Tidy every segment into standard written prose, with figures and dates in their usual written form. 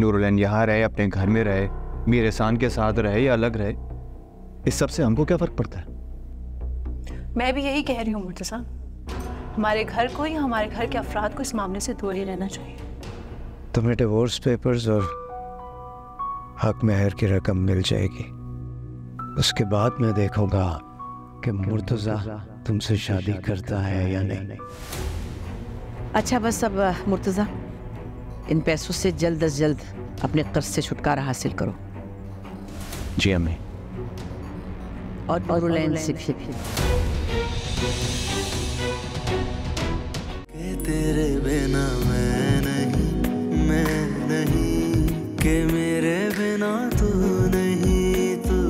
नूरुलऐन यहाँ रहे, अपने घर में रहे, अमीर एहसान के साथ रहे या अलग रहे, इस सबसे हमको क्या फ़र्क पड़ता है? मैं भी यही कह रही हूँ मुर्तजा, हमारे घर को या हमारे घर के अफराद को इस मामले से दूर ही रहना चाहिए। तुम्हें डिवोर्स पेपर्स और हक मेहर की रकम मिल जाएगी, उसके बाद मैं देखूंगा कि मुर्तजा तुमसे शादी करता है या नहीं। अच्छा बस अब मुर्तजा, इन पैसों से जल्द अज जल्द अपने कर्ज से छुटकारा हासिल करो। जी अम्मी। और नूरुलऐन से भी। के तेरे बिना मैं नहीं के मेरे बिना तू नहीं, तू नहीं।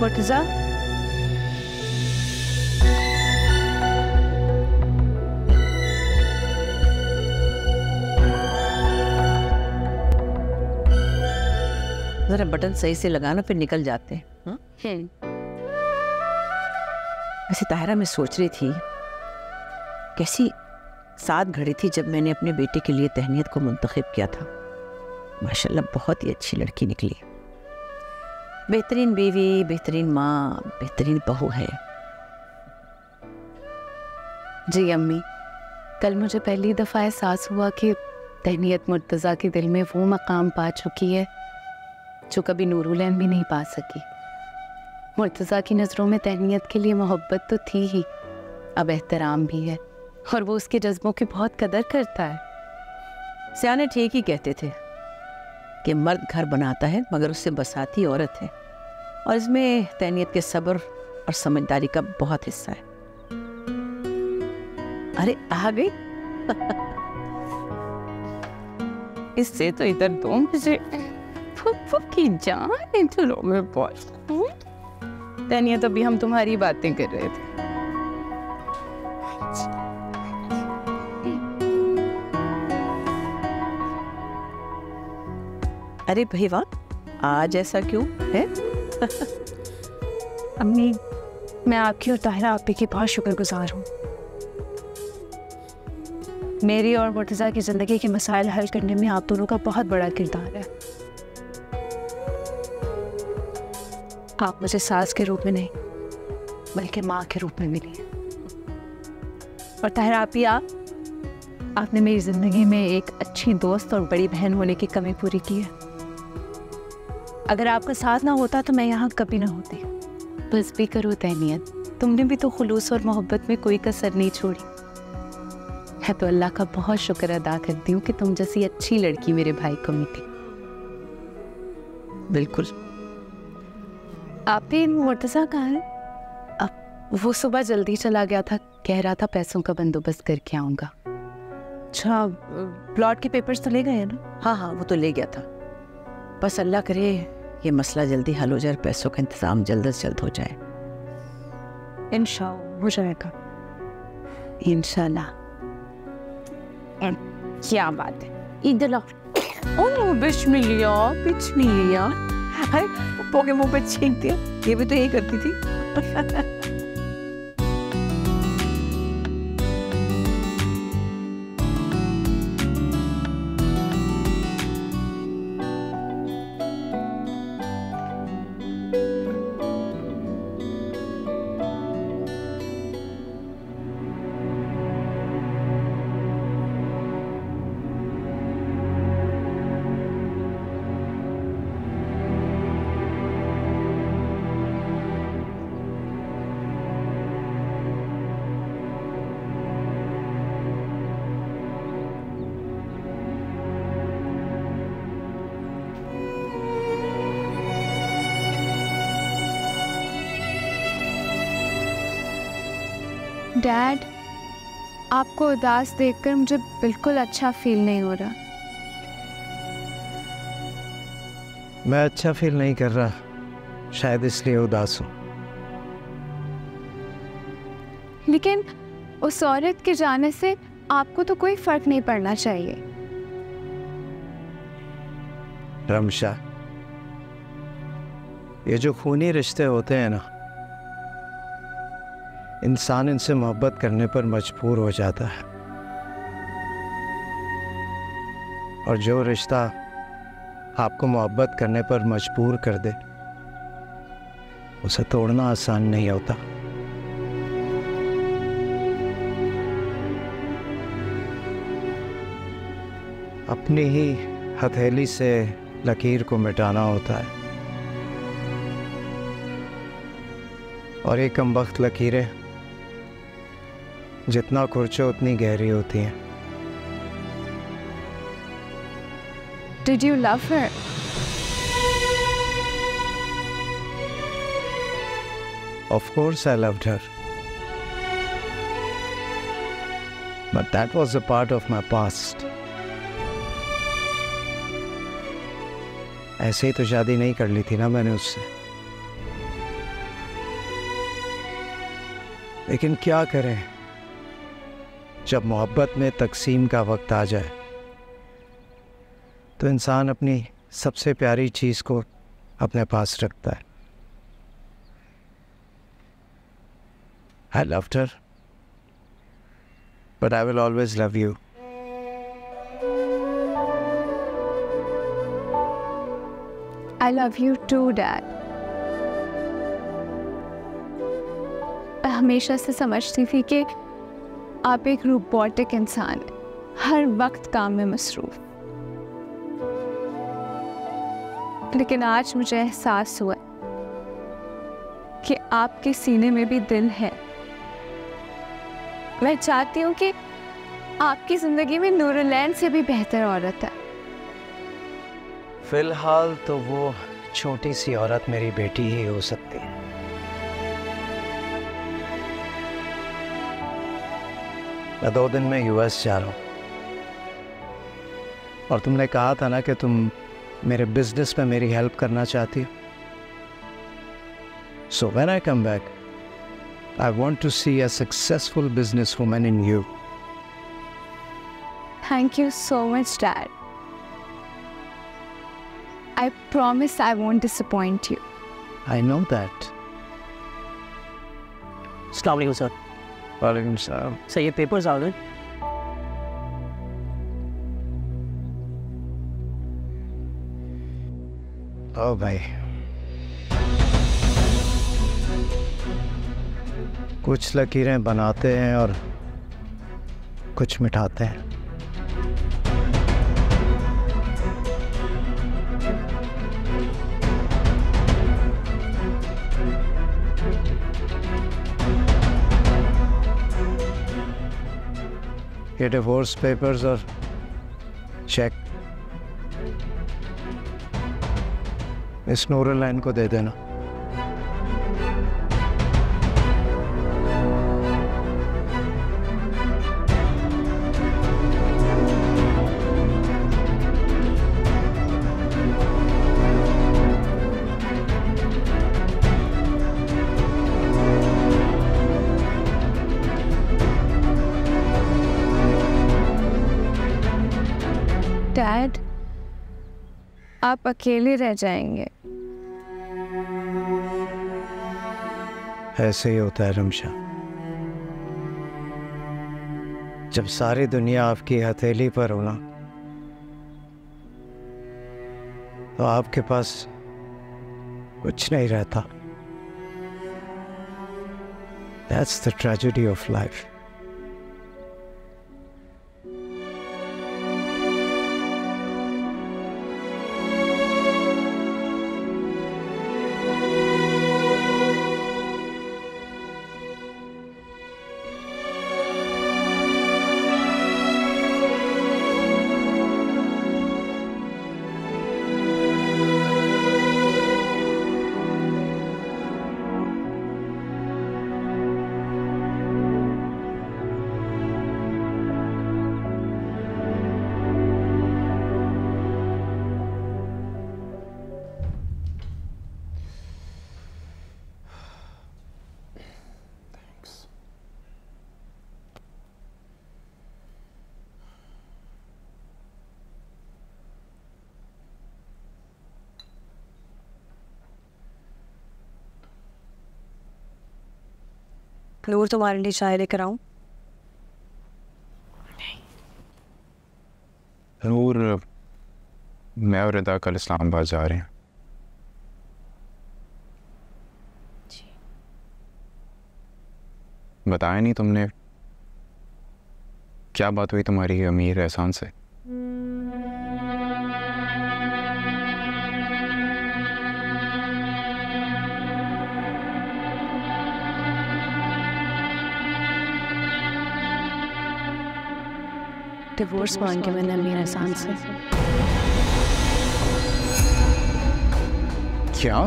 मुर्तजा, जरा बटन सही से लगाना फिर निकल जाते हैं। वैसे ताहिरा, मैं सोच रही थी कैसी सात घड़ी थी जब मैंने अपने बेटे के लिए तहनीत को मुंतखब किया था। माशाल्लाह बहुत ही अच्छी लड़की निकली, बेहतरीन बीवी, बेहतरीन माँ, बेहतरीन बहू है। जी अम्मी, कल मुझे पहली दफ़ा एहसास हुआ कि तहनीत मुर्तजा के दिल में वो मकाम पा चुकी है जो कभी नूरुलऐन भी नहीं पा सकी। मुर्तजा की नज़रों में तहनीत के लिए मोहब्बत तो थी ही, अब एहतराम भी है और वो उसके जज्बों की बहुत कदर करता है। सियाने ठीक ही कहते थे कि मर्द घर बनाता है मगर उससे बसाती औरत है, और इसमें तहनीत के सब्र और समझदारी का बहुत हिस्सा है। अरे आ गई इससे तो इधर दो मुझे की जान चलो मैं बहुत। तहनीत, अभी हम तुम्हारी बातें कर रहे थे। अरे भाई वाह, आज ऐसा क्यों है? अम्मी, मैं आपकी और ताहिरा आपी की बहुत शुक्रगुजार हूँ। मेरी और मुर्तजा की ज़िंदगी के मसाइल हल करने में आप दोनों का बहुत बड़ा किरदार है। आप मुझे सास के रूप में नहीं बल्कि माँ के रूप में मिली हैं। और ताहिरा आपी, आपने मेरी ज़िंदगी में एक अच्छी दोस्त और बड़ी बहन होने की कमी पूरी की है। अगर आपका साथ ना होता तो मैं यहाँ कभी ना होती। बस भी करो तहनीत, तुमने भी तो खुलूस और मोहब्बत में कोई कसर नहीं छोड़ी। मैं तो अल्लाह का बहुत शुक्र अदा करती हूँ कि तुम जैसी अच्छी लड़की मेरे भाई को मिली। बिल्कुल। आपने मुर्तजा कहा है? अब वो सुबह जल्दी चला गया था, कह रहा था पैसों का बंदोबस्त करके आऊँगा। अच्छा, प्लॉट के पेपर्स तो ले गए ना? हाँ हाँ, वो तो ले गया था। बस अल्लाह करे ये मसला जल्दी हल हो जाए, पैसों का इंतज़ाम जल्द अज जल्द हो जाए। इंशाअल्लाह हो जाएगा। इंशाअल्लाह। क्या बात है, इधर आओ। ओह बिस्मिल्ला बिस्मिल्ला, अरे पप्पो के मुँह पे छींक दिया। ये भी तो यही करती थी। डैड, आपको उदास देखकर मुझे बिल्कुल अच्छा फील नहीं हो रहा। मैं अच्छा फील नहीं कर रहा, शायद इसलिए उदास हूँ। लेकिन उस औरत के जाने से आपको तो कोई फर्क नहीं पड़ना चाहिए। रम्शा, ये जो खूनी रिश्ते होते हैं ना, इंसान इनसे मोहब्बत करने पर मजबूर हो जाता है, और जो रिश्ता आपको मोहब्बत करने पर मजबूर कर दे उसे तोड़ना आसान नहीं होता। अपनी ही हथेली से लकीर को मिटाना होता है, और ये कमबख्त लकीरें जितना खुरचो उतनी गहरी होती हैं। Did you love her? Of course I loved her. But that was a part of my past. ऐसे ही तो शादी नहीं कर ली थी ना मैंने उससे। लेकिन क्या करें, जब मोहब्बत में तकसीम का वक्त आ जाए तो इंसान अपनी सबसे प्यारी चीज़ को अपने पास रखता है। I loved her, but I will always love you. I love you too, Dad. हमेशा से समझती थी कि आप एक रोबोटिक इंसान, हर वक्त काम में मसरूफ। लेकिन आज मुझे एहसास हुआ कि आपके सीने में भी दिल है। मैं चाहती हूँ कि आपकी जिंदगी में नूरुलऐन से भी बेहतर औरत है। फिलहाल तो वो छोटी सी औरत मेरी बेटी ही हो सकती है। मैं 2 दिन में यूएस जा रहा हूँ, और तुमने कहा था ना कि तुम मेरे बिजनेस में मेरी हेल्प करना चाहती हो। So when I come back, I want to see a successful business woman in you. Thank you so much dad. I promise I won't disappoint you. I know that. अस्सलाम वालेकुम sir. वालेकुम सलाम। Sir, ये papers आ गए? ओ भाई, कुछ लकीरें बनाते हैं और कुछ मिटाते हैं। ये डिवोर्स पेपर्स और चेक इस नूरुलऐन को दे देना। डैड, आप अकेले रह जाएंगे। ऐसे ही होता है रम्शा, जब सारी दुनिया आपकी हथेली पर हो ना, तो आपके पास कुछ नहीं रहता। That's the tragedy of life. नूर तुम्हारे लिए चाय लेकर आऊँ? नूर, मैं और रिंदा कल इस्लामाबाद जा रहे हैं। बताया नहीं तुमने, क्या बात हुई तुम्हारी अमीर एहसान से? डिवोर्स मांग के मैंने अमीर एहसान से। क्या?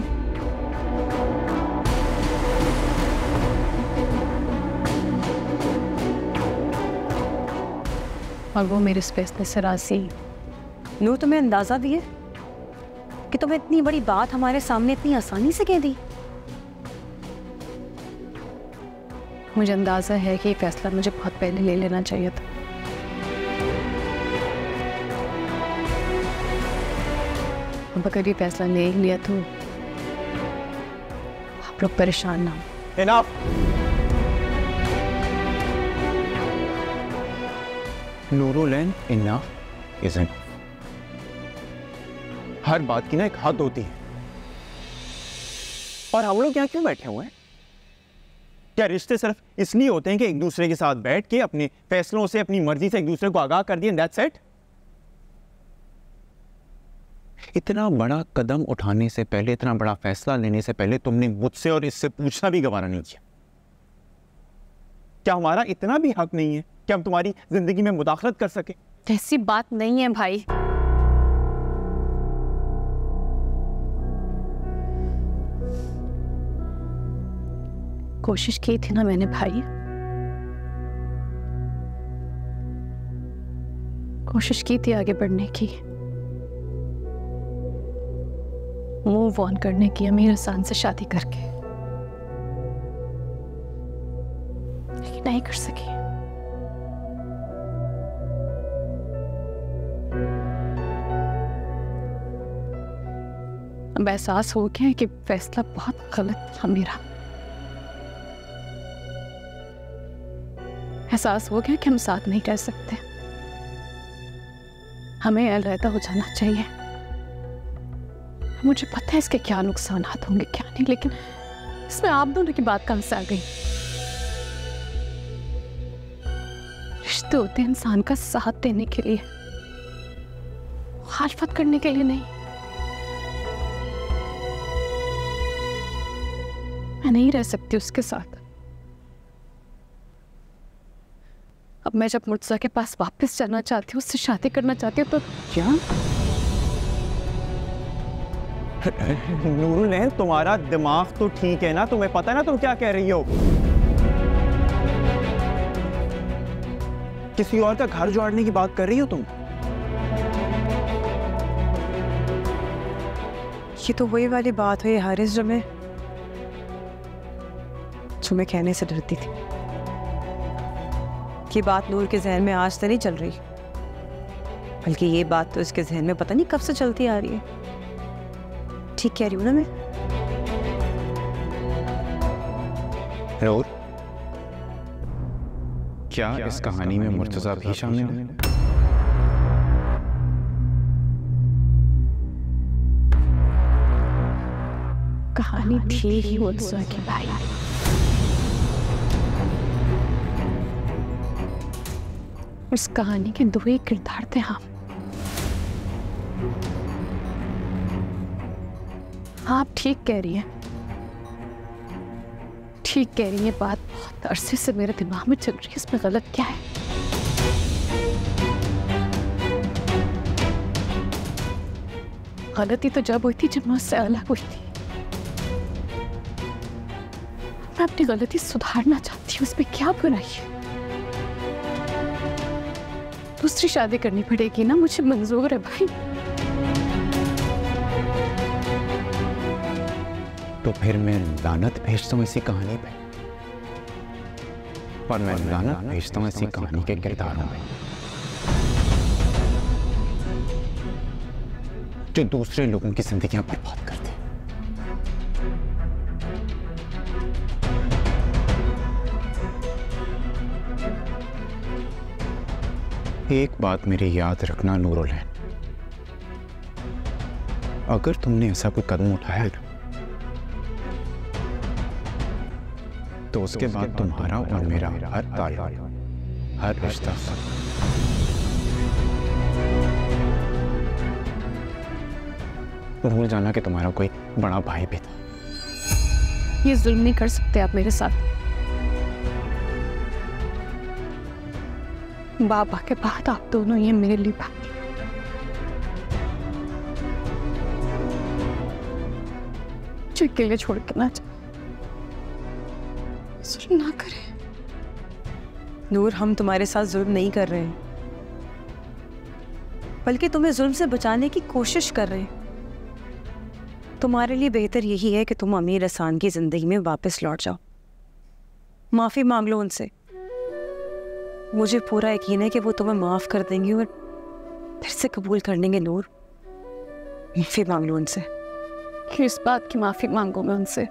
और वो मेरे इस फैसले से राजी। नूर, तुम्हें अंदाज़ा भी है कि तुम्हें इतनी बड़ी बात हमारे सामने इतनी आसानी से कह दी? मुझे अंदाज़ा है कि ये फैसला मुझे बहुत पहले ले लेना चाहिए था। अब अगर ये फैसला ले लिया तो आप लोग परेशान ना हो। Enough! Nurulain, enough is enough. हर बात की ना एक हद होती है, और हम लोग यहाँ क्यों बैठे हुए हैं? क्या रिश्ते सिर्फ इसलिए होते हैं कि एक दूसरे के साथ बैठ के अपने फैसलों से, अपनी मर्जी से एक दूसरे को आगाह कर दिए, दैट्स इट? इतना बड़ा कदम उठाने से पहले, इतना बड़ा फैसला लेने से पहले तुमने मुझसे और इससे पूछना भी गवारा नहीं किया। क्या हमारा इतना भी हक नहीं है कि हम तुम्हारी जिंदगी में मुदाखलत कर सके? ऐसी बात नहीं है भाई। कोशिश की थी ना मैंने भाई, कोशिश की थी आगे बढ़ने की, मूव ऑन करने की, अमीर एहसान से शादी करके, लेकिन नहीं कर सकी। अब एहसास हो गया है कि फैसला बहुत गलत था मेरा। एहसास हो गया कि हम साथ नहीं रह सकते, हमें अलग हो जाना चाहिए। मुझे पता है इसके क्या नुकसान होंगे क्या नहीं, लेकिन इसमें आप दोनों की बात कहां से आ गई? रिश्ते होते हैं इंसान का साथ देने के लिए, मुखालफत करने के लिए नहीं। मैं नहीं रह सकती उसके साथ। अब मैं जब मुर्तजा के पास वापस जाना चाहती हूँ, उससे शादी करना चाहती हूँ तो क्या? नूरुलऐन, तुम्हारा दिमाग तो ठीक है ना? तुम्हें पता है ना तुम क्या कह रही हो? किसी और का घर जोड़ने की बात कर रही हो तुम? ये तो वही वाली बात हुई हारिस जो मैं तुम्हें कहने से डरती थी। कि बात नूर के जहन में आज तक नहीं चल रही, बल्कि ये बात तो इसके जहन में पता नहीं कब से चलती आ रही है। ठीक कह रही हूँ ना मैं? नूर, क्या इस कहानी में मुर्तजा भी शामिल है? कहानी थी ही मुर्तजा के भाई। उस कहानी के दो ही किरदार थे हम। आप ठीक कह रही हैं, ठीक कह रही हैं। बात बहुत अरसे से मेरे दिमाग में चल रही है, इसमें गलत क्या है? गलती तो जब हुई थी जब मैं उससे अलग हुई थी। मैं अपनी गलती सुधारना चाहती हूँ, उसमें क्या बुराई है? दूसरी शादी करनी पड़ेगी ना, मुझे मंजूर है भाई। तो फिर मैं लानत भेजता हूँ इसी कहानी पे, और मैं लानत भेजता हूँ इसी कहानी के किरदारों पे, जो दूसरे लोगों की जिंदगियां बर्बाद करते। एक बात मेरे याद रखना नूरुलऐन, अगर तुमने ऐसा कोई कदम उठाया तो उसके बाद तुम्हारा और मेरा हर ताल्लुक, हर रिश्ता भूल जाना कि तुम्हारा कोई बड़ा भाई भी था। ये जुल्म नहीं कर सकते आप मेरे साथ। बाबा के बाद आप दोनों ये मेरे लिए भाई। के लिए छोड़ के ना जुल्म ना करें। नूर, हम तुम्हारे साथ जुल्म नहीं कर रहे हैं, बल्कि तुम्हें जुल्म से बचाने की कोशिश कर रहे हैं। तुम्हारे लिए बेहतर यही है कि तुम अमीर एहसान की जिंदगी में वापस लौट जाओ। माफ़ी मांग लो उनसे। मुझे पूरा यकीन है कि वो तुम्हें माफ़ कर देंगे और फिर से कबूल कर लेंगे। नूर, माफ़ी मांग लो उनसे। किस बात की माफ़ी मांगू मैं उनसे?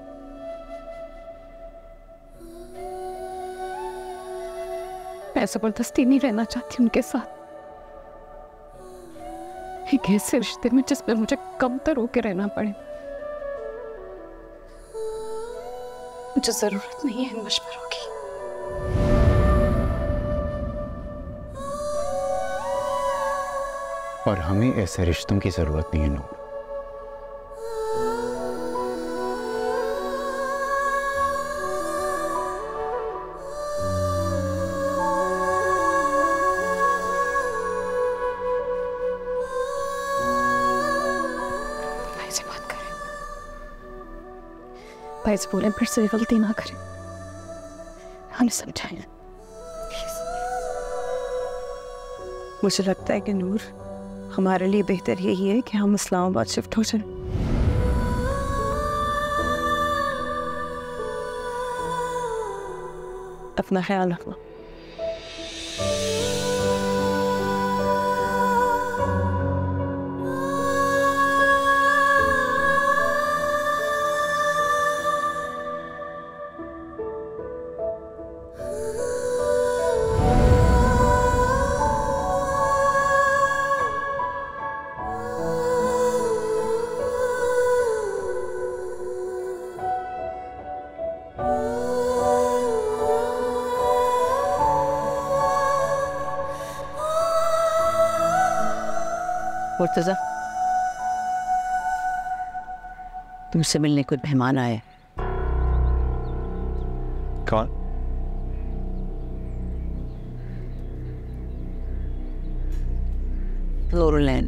मैं जबरदस्ती नहीं रहना चाहती उनके साथ, एक ऐसे रिश्ते में जिसमें मुझे कमतर होके रहना पड़े। मुझे जरूरत नहीं है मशवरों की। और हमें ऐसे रिश्तों की जरूरत नहीं है नूर। भाई से बोलें फिर से गलती ना करें, हमें समझाएं। मुझे लगता है कि नूर, हमारे लिए बेहतर यही है कि हम इस्लामाबाद शिफ्ट हो जाएं। अपना ख्याल रखना। मुर्तजा, तुमसे मिलने कोई मेहमान आए। कौन? नूरुलऐन।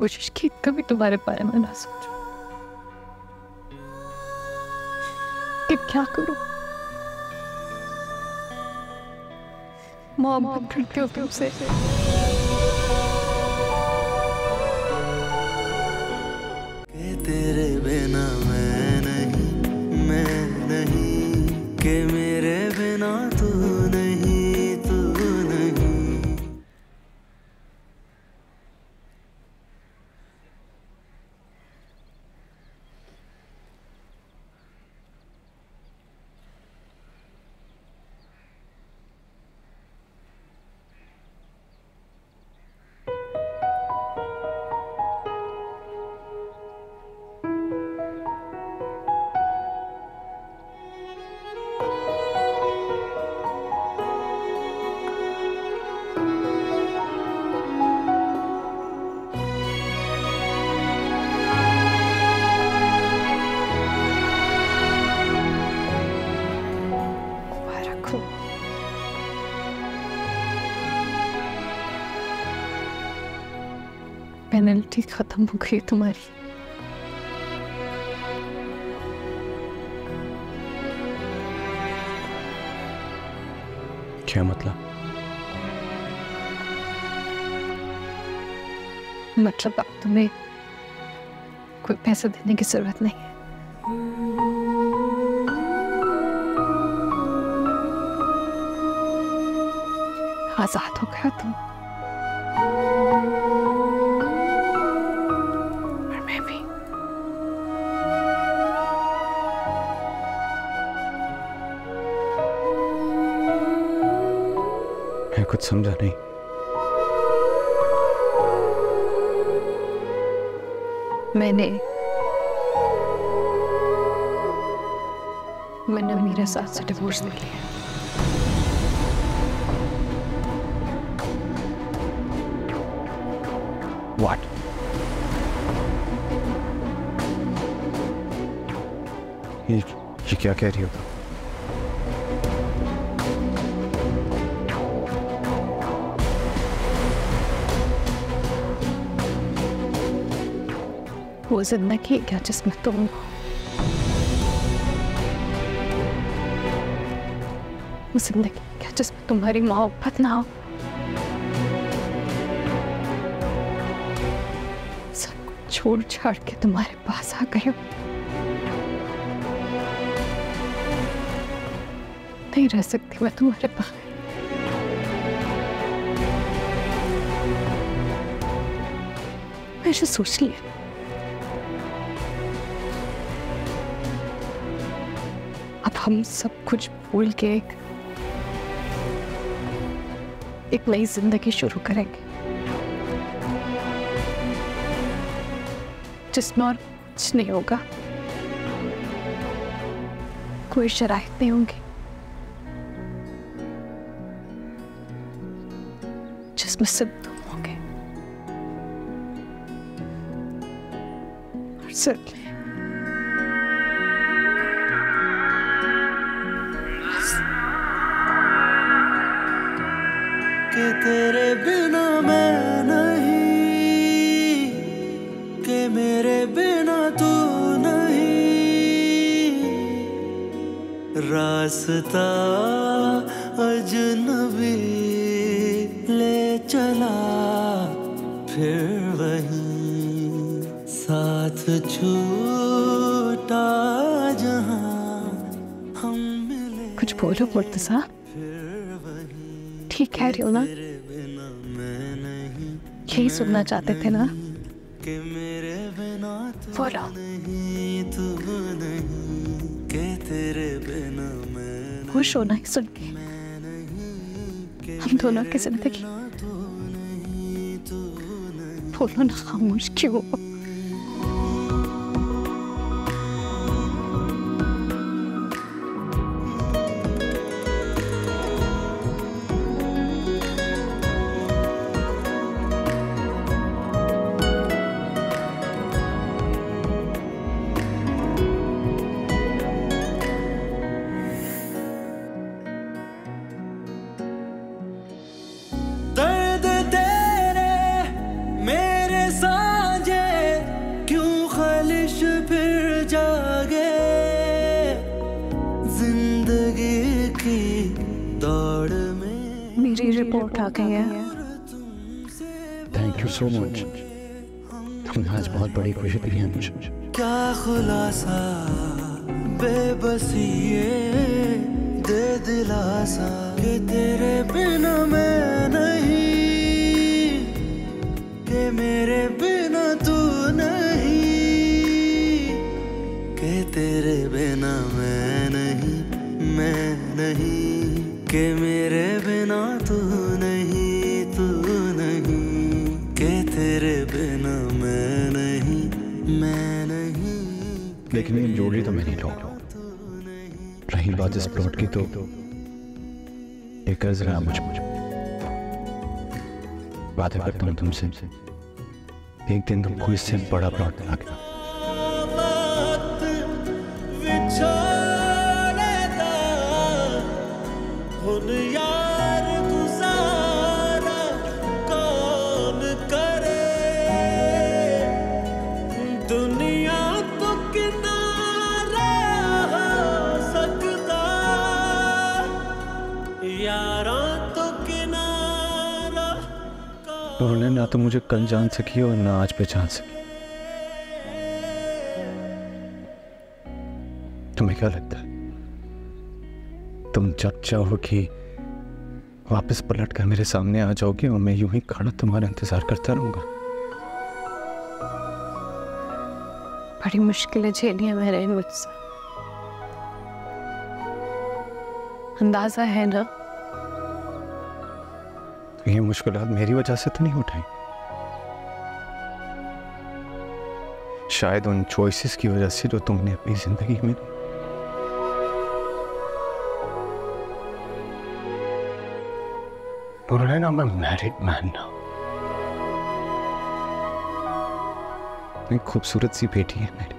कोशिश की कभी तुम्हारे बारे में ना सोचूं कि क्या करूं। माँ डरती हूँ तुमसे। तेरे बिना मैं नहीं के मेरे बिना तू नहीं, तू नहीं। पेनल्टी खत्म हो गई तुम्हारी। क्या मतलब? मतलब अब तुम्हें कोई पैसा देने की जरूरत नहीं है। आजाद हो गया तुम और मैं भी। मैं कुछ समझा नहीं। मैंने अमीर एहसान से डिवोर्स ले लिया। What? ये क्या कह रही हो तुम? वो जिंदगी क्या जिसमें तुम हो? वो जिंदगी क्या जिसमें तुम्हारी मोहब्बत ना हो? छोड़ छाड़ के तुम्हारे पास आ गए हो। नहीं रह सकती मैं तुम्हारे पास। मैंने सोच लिया अब हम सब कुछ भूल के एक नई जिंदगी शुरू करेंगे जिसमें और कुछ नहीं होगा, कोई शराइत नहीं होंगी, जिसमें सिर्फ तुम होगे और सिर्फ कि तेरे बिना मैं मेरे बिना तू नहीं, रास्ता अजनबी ले चला फिर वहीं साथ छूटा जहां हम मिले। कुछ बोलो मुर्तजा, ठीक है रिंदा, यही सुनना चाहते थे ना? बोलो। खुश होना ही सुन के हम दोनों की जिंदगी। बोलो ना, खामोश क्यों? मेरी रिपोर्ट आ गई है। थैंक यू सो मच, तुमने आज बहुत बड़ी खुशी दी है मुझे। क्या खुलासा बेबसी दे दिलासा कि तेरे बिना मैं नहीं, कि मेरे बिना तू नहीं, कि तेरे बिना मैं नहीं, कि मेरे बिना तू नहीं, कि तेरे बिना मैं नहीं। लेकिन ये जोड़ी तो मैंने लौट लो। रही बात इस प्लॉट की तो एक अर्ज रहा मुझे। बातें करता हूँ तुमसे, एक दिन तुमको इससे बड़ा प्लॉट दिला के उन्होंने ना तो मुझे कल जान सकी और ना आज पहचान सकी। तुम्हें क्या लगता है तुम जब चाहो कि वापस पलट कर मेरे सामने आ जाओगे और मैं यूं ही खड़ा तुम्हारा इंतजार करता रहूंगा? बड़ी मुश्किलें झेली हैं मेरे मुझसे, अंदाजा है ना? तो ये मुश्किलात मेरी वजह से तो नहीं उठाई, शायद उन चॉइसेस की वजह से जो तुमने अपनी जिंदगी में। Nurulain, I am a married man now. एक खूबसूरत सी बेटी है मेरी।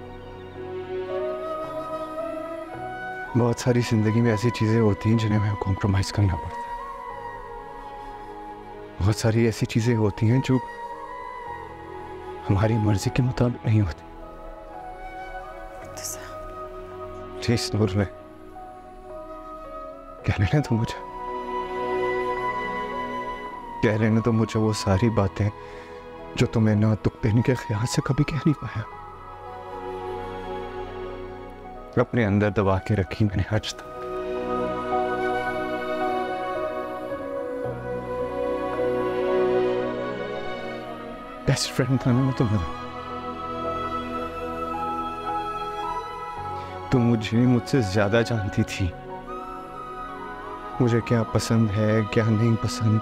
बहुत सारी जिंदगी में ऐसी चीज़ें होती हैं जिन्हें हमें कॉम्प्रोमाइज करना पड़ता है, बहुत सारी ऐसी चीज़ें होती हैं जो हमारी मर्जी के मुताबिक नहीं होती। प्लीज नूरुलऐन, कह लेने तो मुझे वो सारी बातें जो तुम्हें ना तुक देने के ख्याल से कभी कह नहीं पाया, अपने अंदर दबा के रखी मैंने आज तक। बेस्ट फ्रेंड था ना मैं तुम्हारा, तुम मुझे मुझसे ज्यादा जानती थी, मुझे क्या पसंद है क्या नहीं पसंद,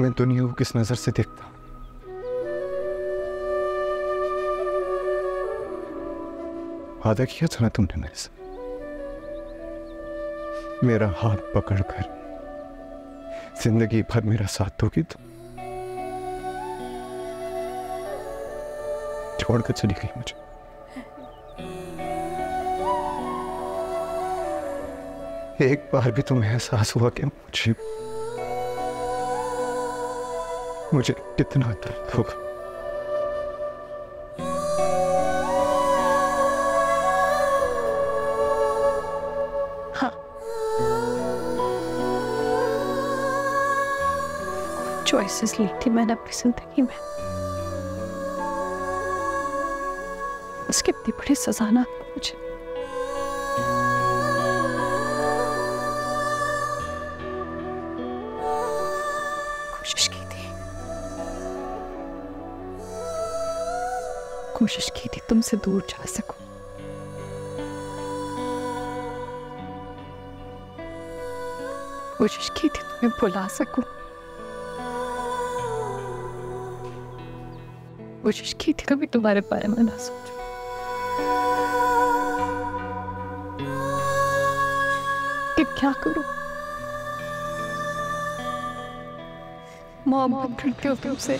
मैं दुनिया को किस नजर से देखता। वादा किया था ना तुमने मेरे से, मेरा हाथ पकड़कर जिंदगी भर मेरा साथ दोगी तुम। छोड़कर चली गई मुझे, एक बार भी तुम्हें एहसास हुआ कि मुझे कितना दर्द होगा? चॉइसेस ली थी मैंने अपनी जिंदगी में, उसकी इतनी बड़ी सजा ना मुझे। कोशिश की थी तुमसे दूर जा सकूं, कोशिश की थी तुम्हें भुला सकूं, कोशिश की थी कभी तुम्हारे बारे में ना सोचूं। कि क्या करूं, मोहब्बत करती हूं तुमसे,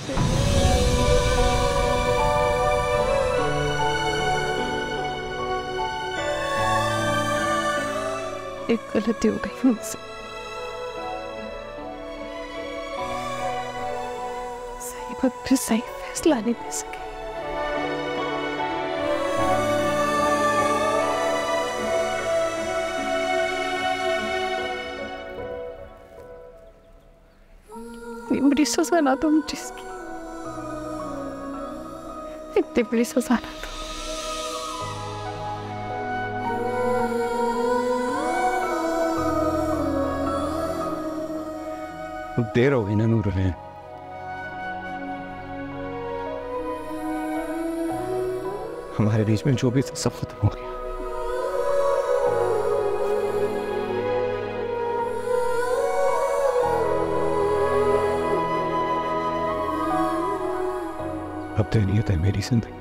एक गलती हो गई मुझसे। फिर सही फैसला नहीं ले सके, बड़ी सजा ना तुम जिसकी, इतनी बड़ी सजा ना तुम। देर हो गई ना नूरुलऐन, हमारे बीच में जो भी सब खत्म हो गया। अब तहनीत है मेरी जिंदगी,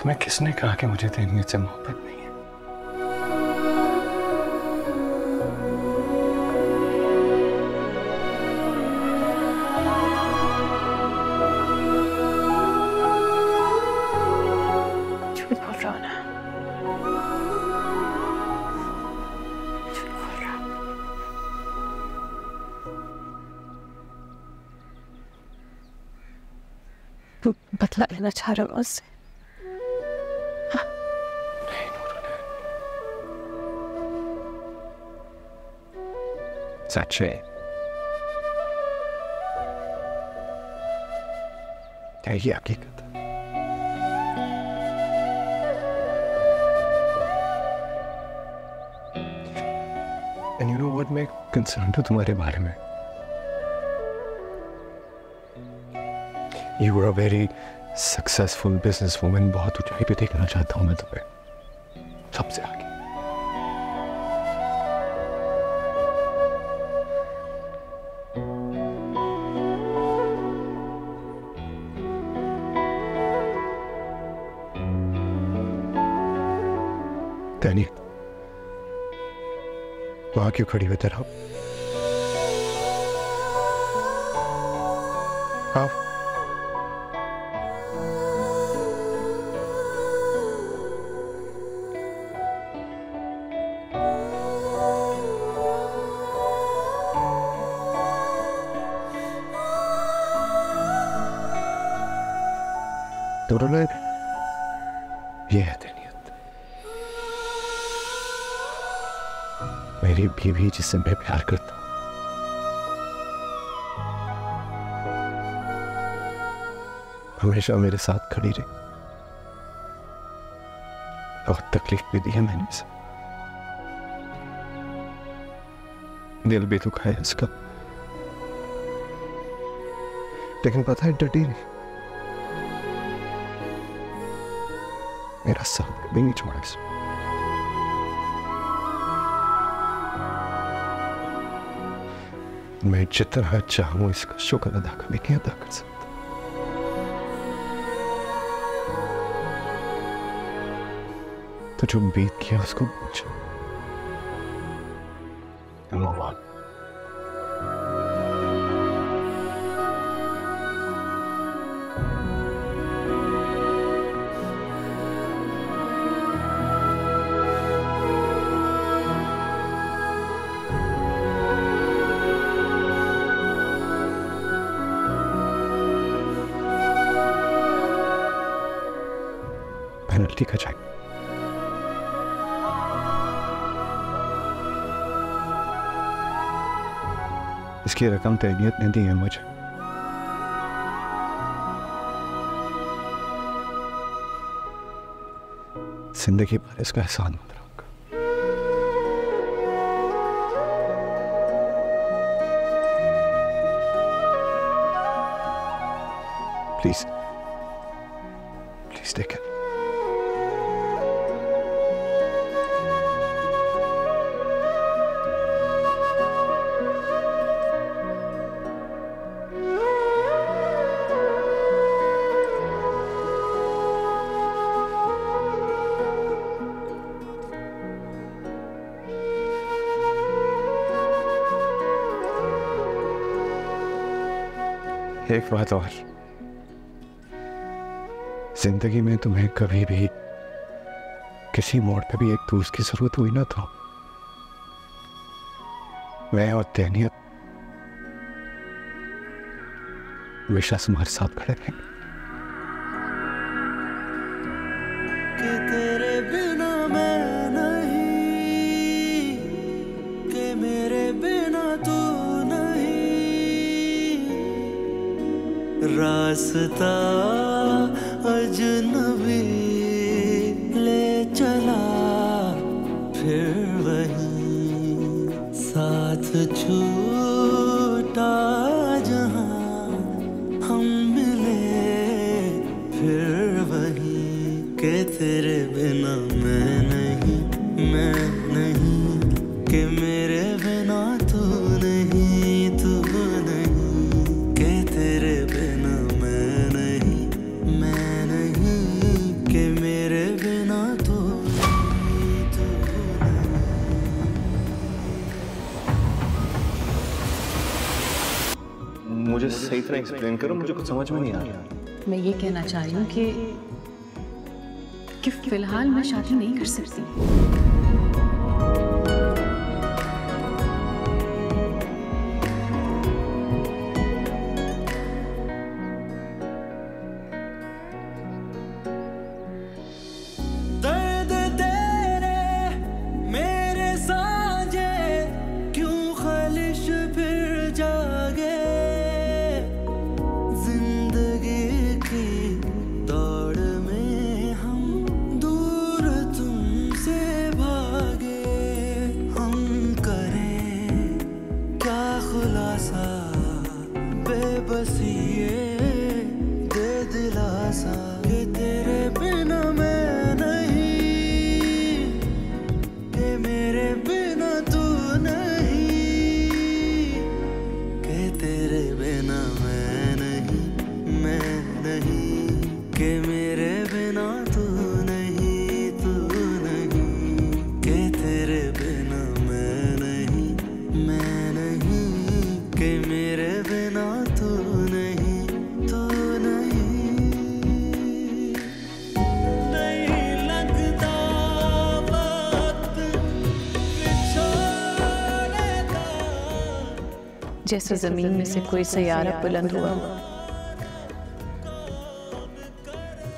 तुम्हें किसने कहा कि मुझे तहनीत से मोहब्बत नहीं है? झूठ बोल रहा हूं ना। बदला लेना चाह रहा हूँ उससे। हाँ। नहीं नूरुलऐन, सच है, यही हकीकत है। And you know what, मैं concerned हूँ तुम्हारे बारे में। You are a very successful businesswoman, बहुत ऊंचाई पे देखना चाहता हूँ मैं तुम्हें, सबसे आगे। तहनीत, वहां क्यों खड़ी हो? तरह आप ये है तहनीत, मेरी बीवी जिससे मैं प्यार करता हूं। हमेशा मेरे साथ खड़ी रही, बहुत तकलीफ भी दी है मैंने इसे, दिल भी दुखा है इसका, लेकिन पता है डटी नहीं, मेरा साथ कभी नहीं छोड़ा इसमें। मैं जितना चाहूं इसका शुक्र अदा कभी नहीं अदा कर सकता। तो जो बीत गया उसको पूछो। ठीक है, इसकी रकम तहनीत ने दी है मुझे, जिंदगी पर इसका एहसान मत रखो। Please please take it. एक बात और, जिंदगी में तुम्हें कभी भी किसी मोड़ पे भी एक दोस्त की जरूरत हुई ना, तो मैं और तहनीत हमेशा तुम्हारे साथ खड़े रहेंगे। कि तेरे बिना मैं नहीं, कि मेरे बिना तू नहीं, रास्ता अजनबी ले चला फिर वही साथ छूटा, जहां हम मिले फिर वही। के तेरे बिना मैं नहीं, मैं नहीं, के मेरे बिना तू नहीं, तू नहीं, के तेरे बिना मैं नहीं, मैं नहीं, के मेरे बिना तू नहीं, तू नहीं। मुझे सही तरह एक्सप्लेन करो, मुझे कुछ समझ में नहीं आ रहा। मैं ये कहना चाह रही हूँ कि फिलहाल मैं शादी नहीं कर सकती। बस ये दे दिलासा कि तेरे बिना मैं नहीं, कि मेरे बिना तू नहीं, कि तेरे बिना मैं नहीं, मैं नहीं, कि मेरे बिना तू नहीं, तू नहीं, कि तेरे बिना मैं नहीं, मैं नहीं, कि मेरे बिना तू नहीं, तू नहीं। नहीं लगता वक्त छोड़ने का, जैसे जमीन में से कोई सैयारा बुलंद हुआ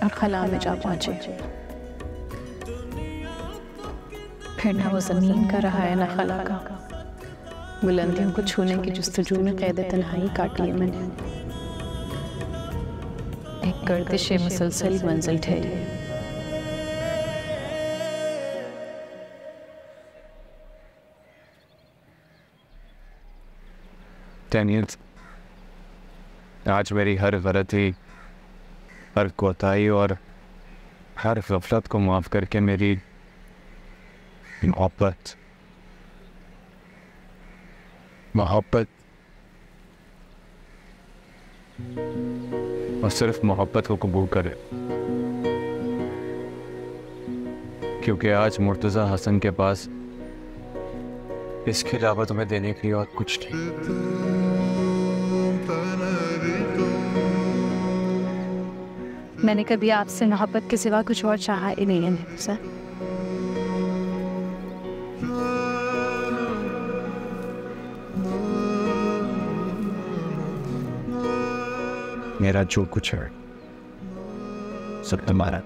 और खला में जा पहुंचे, फिर ना वो जमीन का रहा है ना खला का। बुलंदियों को छूने की जुस्तजू में कैद तन्हाई काटी है मैंने, एक गर्दिश मुसलसल मंजिल ठहरी। तहनीत, आज मेरी हर गलती, हर कोताही और हर गफलत को माफ़ करके मेरी मोहब्बत और सिर्फ मोहब्बत को कबूल करे, क्योंकि आज मुर्तजा हसन के पास इसके अलावा तुम्हें देने के लिए और कुछ नहीं। मैंने कभी आपसे मोहब्बत के सिवा कुछ और चाहा ही नहीं है सर। मेरा जो कुछ है सब तुम्हारा।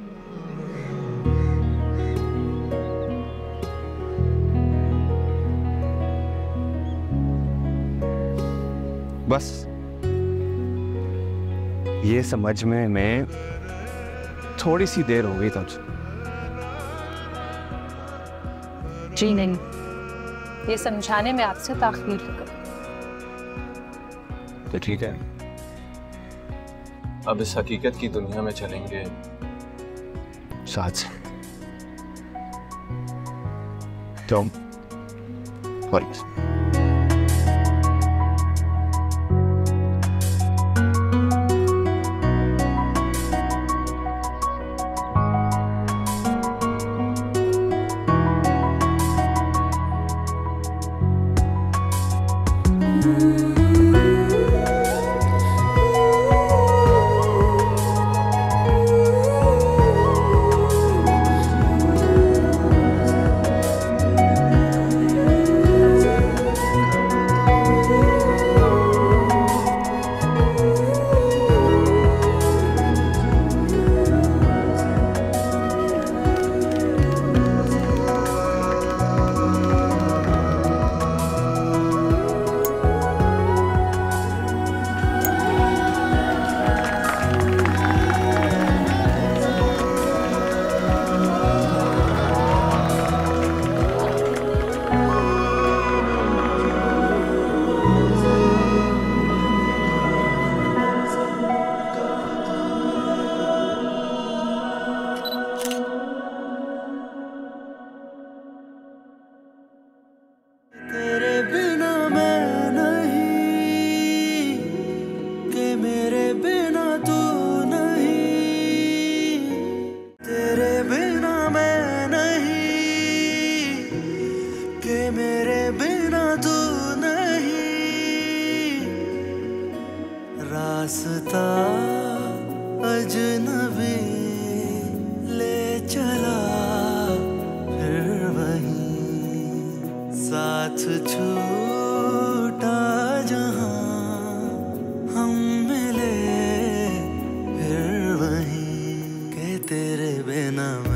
बस ये समझ में मैं थोड़ी सी देर हो गई तुझे। जी नहीं, ये समझाने में आपसे ताख़ीर लगा। तो ठीक है, अब इस हकीकत की दुनिया में चलेंगे साथ। तुम तेरे बिना